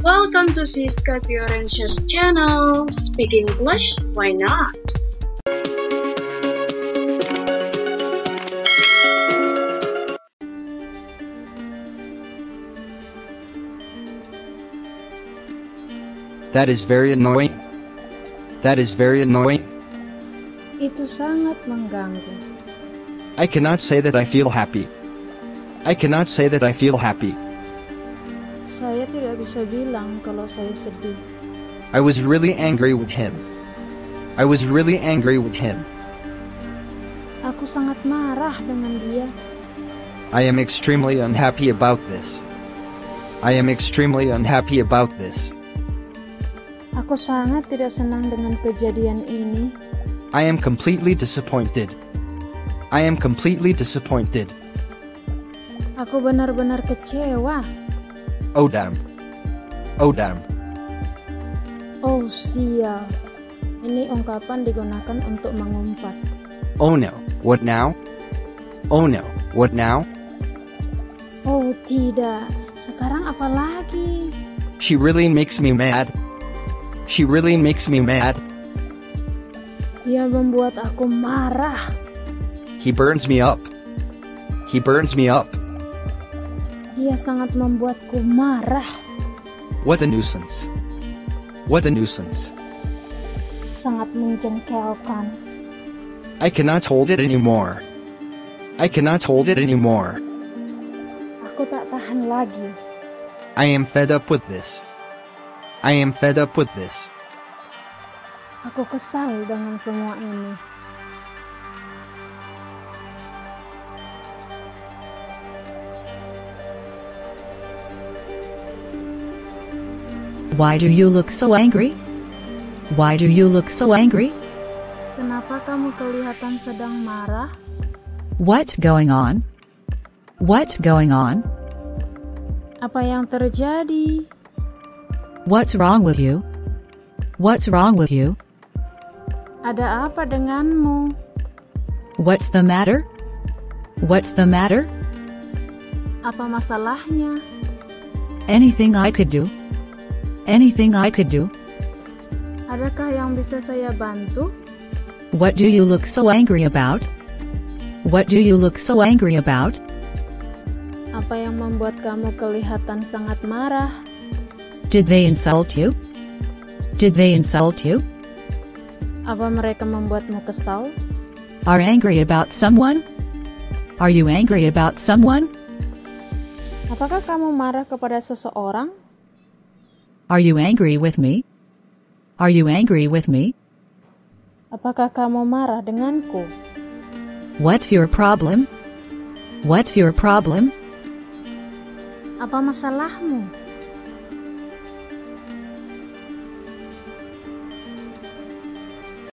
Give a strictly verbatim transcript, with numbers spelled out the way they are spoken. Welcome to Siska Fiorentia's channel. Speak English, why not? That is very annoying. That is very annoying. Itu sangat mengganggu. I cannot say that I feel happy. I cannot say that I feel happy. Saya tidak bisa bilang kalau saya sedih. I was really angry with him. I was really angry with him. Aku sangat marah dengan dia. I am extremely unhappy about this. I am extremely unhappy about this. Aku sangat tidak senang dengan kejadian ini. I am completely disappointed. I am completely disappointed. Aku benar-benar kecewa. Oh damn. Oh damn. Oh sial. Ini ungkapan digunakan untuk mengumpat. Oh no, what now? Oh no, what now? Oh tidak. Sekarang apa lagi? She really makes me mad. She really makes me mad. Dia membuat aku marah. He burns me up. He burns me up. Dia sangat membuatku marah. What a nuisance. What a nuisance. Sangat menjengkelkan. I cannot hold it anymore. I cannot hold it anymore. Aku tak tahan lagi. I am fed up with this. I am fed up with this. Aku kesal dengan semua ini. Why do you look so angry? Why do you look so angry? Kenapa kamu kelihatan sedang marah? What's going on? What's going on? Apa yang terjadi? What's wrong with you? What's wrong with you? Ada apa denganmu? What's the matter? What's the matter? Apa masalahnya? Anything I could do? Anything I could do? Adakah yang bisa saya bantu? What do you look so angry about? What do you look so angry about? Apa yang membuat kamu kelihatan sangat marah? Did they insult you? Did they insult you? Apa mereka membuatmu kesal? Are angry about someone? Are you angry about someone? Apakah kamu marah kepada seseorang? Are you angry with me? Are you angry with me? Apakah kamu marah denganku? What's your problem? What's your problem? Apa masalahmu?